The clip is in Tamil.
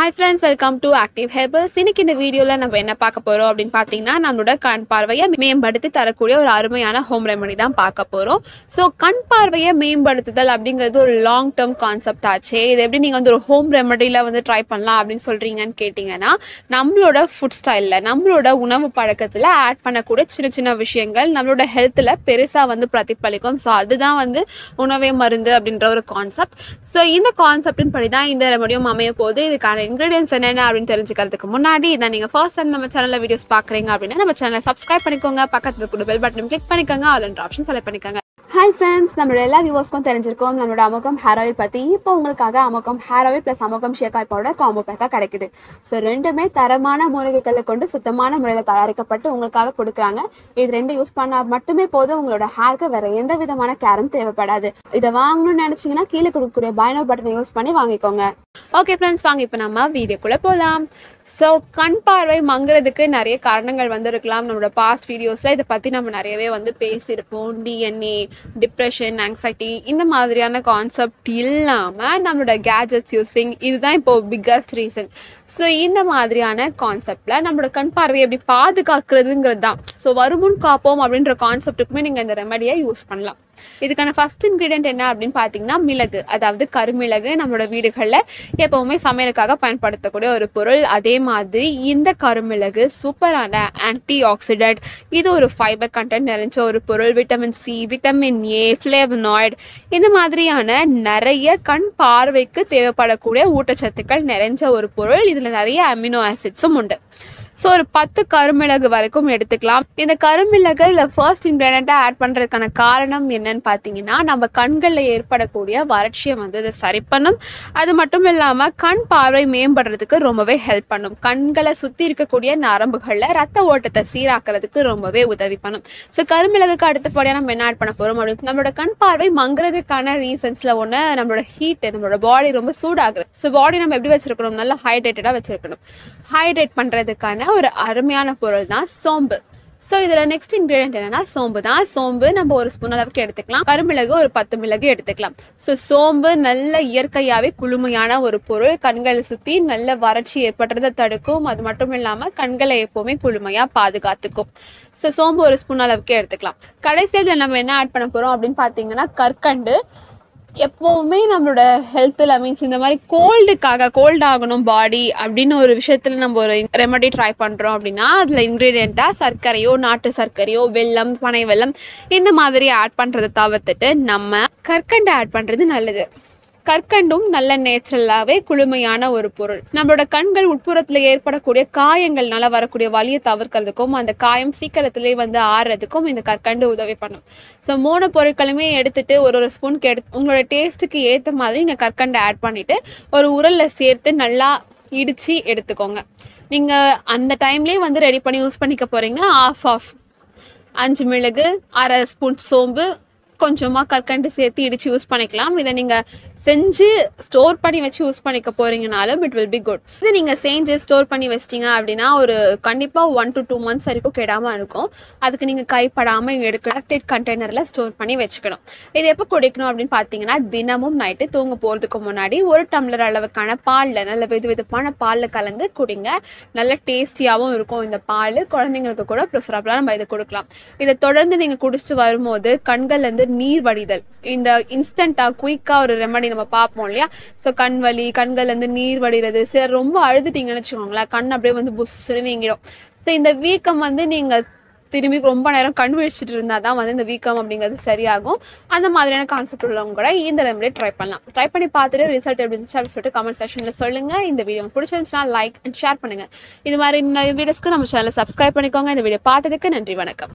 Hi friends, welcome to Active Herbals. இன்னைக்கு இந்த வீடியோல நம்ம என்ன பார்க்க போறோம் அப்படினு பாத்தீங்கன்னா நம்மளோட கண் பார்வையை மேம்படுத்தி தரக்கூடிய ஒரு அருமையான ஹோம் ரெமெடி தான் பார்க்க போறோம். சோ கண் பார்வையை மேம்படுத்துதல் அப்படிங்கிறது ஒரு லாங் டர்ம் கான்செப்ட் ஆச்சே. இது எப்படி நீங்க வந்து ஒரு ஹோம் ரெமெடில வந்து ட்ரை பண்ணலாம் அப்படினு சொல்றீங்கன்னு கேட்டிங்கனா நம்மளோட ஃபுட் ஸ்டைல்ல நம்மளோட உணவு பழக்கத்துல ஆட் பண்ணக்கூடிய சின்ன சின்ன விஷயங்கள் நம்மளோட ஹெல்த்ல பெருசா வந்து பிரதிபலிக்கும். சோ அதுதான் வந்து உணவே மருந்து அப்படிங்கற ஒரு கான்செப்ட். சோ இந்த கான்செப்டின் படி தான் இந்த ரெமெடியும் அமைய போகுது. இதுக்கான ingredients enna appdin therinjikkradhukku munadi idha neenga first time nama channel la videos paakreenga appadina nama channel la subscribe panikonga pakkathula irukku bell button click panikanga all and option select panikanga. Hi friends, nammala ella viewers-ku therinjirkom nammada Amokum hair oil pathi ipo ungalkaga Amokum hair oil plus Amokum shea kai powder combo pack-a kedaikudhu. So rendume tharamaana moorigala kondu sutthamaana murayila thayarikkappattu ungalkaga kodukranga. Idu rendu use panna mattume podhu ungaloda hair-ku vera endha vidhamana care-um thevapadadhu. Idha vaanganu nenachingina keela kodukura buy now button use panni vaangikonga. Okay friends, vaanga ipo nama video kulla polam. So kan parvai mangiradhukku nariya kaaranangal vandirukkalam. Nammada past videos-la idha pathi nama nariyave vandu pesirpom. DNA, depression, anxiety இந்த மாதிரியான கான்செப்ட் இல்லாம நம்மளோட கேஜெட்ஸ் யூசிங் இதுதான் இப்போ பிக்கஸ்ட் ரீசன். ஸோ இந்த மாதிரியான கான்செப்ட்ல நம்மளோட கண் பார்வையை எப்படி பாதுகாக்கிறதுங்கிறது தான். ஸோ வருமுன் காப்போம் அப்படின்ற கான்செப்டுக்குமே நீங்கள் இந்த ரெமடியை யூஸ் பண்ணலாம். இதுக்கான ஃபர்ஸ்ட் இன்க்ரீடியன்ட் என்ன அப்படின்னு பார்த்தீங்கன்னா மிளகு, அதாவது கருமிளகு. நம்மளோட வீடுகளில் எப்பவுமே சமையலுக்காக பயன்படுத்தக்கூடிய ஒரு பொருள். அதே மாதிரி இந்த கருமிளகு சூப்பரான ஆன்டி ஆக்சிடென்ட். இது ஒரு ஃபைபர் கண்டென்ட் நிறைஞ்ச ஒரு பொருள். Vitamin C, vitamin A, flavonoid இந்த மாதிரியான நிறைய கண் பார்வைக்கு தேவைப்படக்கூடிய ஊட்டச்சத்துக்கள் நிறைஞ்ச ஒரு பொருள். இதில் நிறைய அமினோ ஆசிட்ஸும் உண்டு. ஸோ ஒரு 10 கருமிளகு வரைக்கும் எடுத்துக்கலாம். இந்த கருமிளகு இதில் ஃபர்ஸ்ட் இன்க்ரீடியண்ட்டாக ஆட் பண்ணுறதுக்கான காரணம் என்னன்னு பார்த்தீங்கன்னா நம்ம கண்களில் ஏற்படக்கூடிய வறட்சியை வந்து இதை சரி பண்ணும். அது மட்டும் இல்லாமல் கண் பார்வை மேம்படுறதுக்கு ரொம்பவே ஹெல்ப் பண்ணும். கண்களை சுற்றி இருக்கக்கூடிய நரம்புகளில் ரத்த ஓட்டத்தை சீராக்கிறதுக்கு ரொம்பவே உதவி பண்ணும். ஸோ கருமிளகுக்கு அடுத்தபடியாக நம்ம என்ன ஆட் பண்ண போகிறோம் அப்படின்னு நம்மளோட கண் பார்வை மங்குறதுக்கான ரீசன்ஸில் ஒன்று நம்மளோட ஹீட், நம்மளோட பாடி ரொம்ப சூடாகிறது. ஸோ பாடி நம்ம எப்படி வச்சுருக்கணும், நல்லா ஹைட்ரேட்டடாக வச்சுருக்கணும். ஹைட்ரேட் பண்ணுறதுக்கான ஒரு அருமையான பொருள் தான் சோம்பு. ஸோ இதில் நெக்ஸ்ட் இன்க்ரீடியன்ட் என்னன்னா சோம்பு தான். சோம்பு நம்ம ஒரு ஸ்பூன் அளவுக்கு எடுத்துக்கலாம். கருமிளகு ஒரு 10 மிளகு எடுத்துக்கலாம். ஸோ சோம்பு நல்ல இயற்கையாகவே குளுமையான ஒரு பொருள். கண்களை சுற்றி நல்ல வறட்சி ஏற்படுறதை தடுக்கும். அது மட்டும் இல்லாமல் கண்களை எப்போவுமே குளுமையாக பாதுகாத்துக்கும். ஸோ சோம்பு ஒரு ஸ்பூன் அளவுக்கு எடுத்துக்கலாம். கடைசியில் நம்ம என்ன ஆட் பண்ண போகிறோம் அப்படின்னு பார்த்தீங்கன்னா கற்கண்டு. எப்போவுமே நம்மளோட ஹெல்த்தில் மீன்ஸ் இந்த மாதிரி கோல்டு ஆகணும் பாடி அப்படின்னு ஒரு விஷயத்தில் நம்ம ஒரு ரெமடி ட்ரை பண்ணுறோம் அப்படின்னா அதில் இன்க்ரீடியண்ட்டாக சர்க்கரையோ, நாட்டு சர்க்கரையோ, வெல்லம், பனை வெல்லம் இந்த மாதிரி ஆட் பண்ணுறதை தவிர்த்துட்டு நம்ம கற்கண்டை ஆட் பண்ணுறது நல்லது. கற்கண்டும் நல்ல நேச்சுரலாகவே குளுமையான ஒரு பொருள். நம்மளோட கண்கள் உட்புறத்தில் ஏற்படக்கூடிய காயங்கள்னால வரக்கூடிய வலியை தவிர்க்கிறதுக்கும் அந்த காயம் சீக்கிரத்திலே வந்து ஆறுறதுக்கும் இந்த கற்கண்டு உதவி பண்ணும். ஸோ 3 பொருட்களுமே எடுத்துட்டு ஒரு ஸ்பூன் உங்களோட டேஸ்ட்டுக்கு ஏற்ற மாதிரி நீங்கள் கற்கண்டை ஆட் பண்ணிவிட்டு ஒரு உரலில் சேர்த்து நல்லா இடித்து எடுத்துக்கோங்க. நீங்கள் அந்த டைம்லேயே வந்து ரெடி பண்ணி யூஸ் பண்ணிக்க போகிறீங்கன்னா ஆஃப் 5 மிளகு, அரை ஸ்பூன் சோம்பு, கொஞ்சமாக கற்கண்டு சேர்த்து இடித்து யூஸ் பண்ணிக்கலாம். இதை நீங்கள் செஞ்சு ஸ்டோர் பண்ணி வச்சு யூஸ் பண்ணிக்க போகிறீங்கனாலும் இட் வில் பி குட். இதை நீங்கள் செஞ்சு ஸ்டோர் பண்ணி வச்சிட்டிங்க அப்படின்னா ஒரு கண்டிப்பாக 1 to 2 மந்த்ஸ் வரைக்கும் கெடாமல் இருக்கும். அதுக்கு நீங்கள் கைப்படாமல் இங்கே எடுக்க டைட் கண்டெய்னரில் ஸ்டோர் பண்ணி வச்சுக்கணும். இது எப்போ குடிக்கணும் அப்படின்னு பார்த்தீங்கன்னா தினமும் நைட்டு தூங்க போகிறதுக்கு முன்னாடி ஒரு டம்ளர் அளவுக்கான பாலில் நல்ல விதவிதப்பான பாலில் கலந்து குடிங்க. நல்ல டேஸ்டியாகவும் இருக்கும் இந்த பால். குழந்தைங்களுக்கு கூட ப்ரிஃபரபுளாக நம்ம இதை கொடுக்கலாம். இதை தொடர்ந்து நீங்கள் குடிச்சிட்டு வரும்போது கண்கள்லேருந்து நீர் வடிதல் இந்த இன்ஸ்டண்ட்டாக குயிக்காக ஒரு ரெமடி நம்ம பார்ப்போம் இல்லையா. ஸோ கண் வலி, கண்கள்லேருந்து நீர் வடிகிறது. சரி, ரொம்ப அழுதுட்டிங்கன்னு வச்சுக்கோங்களேன், கண் அப்படியே வந்து புஷ்ஷுன்னு வீங்கிடும். ஸோ இந்த வீக்கம் வந்து நீங்கள் திரும்பி ரொம்ப நேரம் கண் விழிச்சிட்டு இருந்தால் தான் வந்து இந்த வீக்கம் அப்படிங்கிறது சரியாகும். அந்த மாதிரியான கான்செப்ட் உள்ளவங்க கூட இந்த ரெமடியை ட்ரை பண்ணலாம். ட்ரை பண்ணி பார்த்துட்டு ரிசல்ட் எப்படி இருந்துச்சு அப்படின்னு சொல்லிட்டு கமெண்ட் செக்ஷனில் சொல்லுங்கள். இந்த வீடியோ பிடிச்சிருந்துச்சுன்னா லைக் அண்ட் ஷேர் பண்ணுங்கள். இது மாதிரி இந்த வீடியோஸ்க்கு நம்ம சேனலை சப்ஸ்கிரைப் பண்ணிக்கோங்க. இந்த வீடியோ பார்த்ததுக்கு நன்றி, வணக்கம்.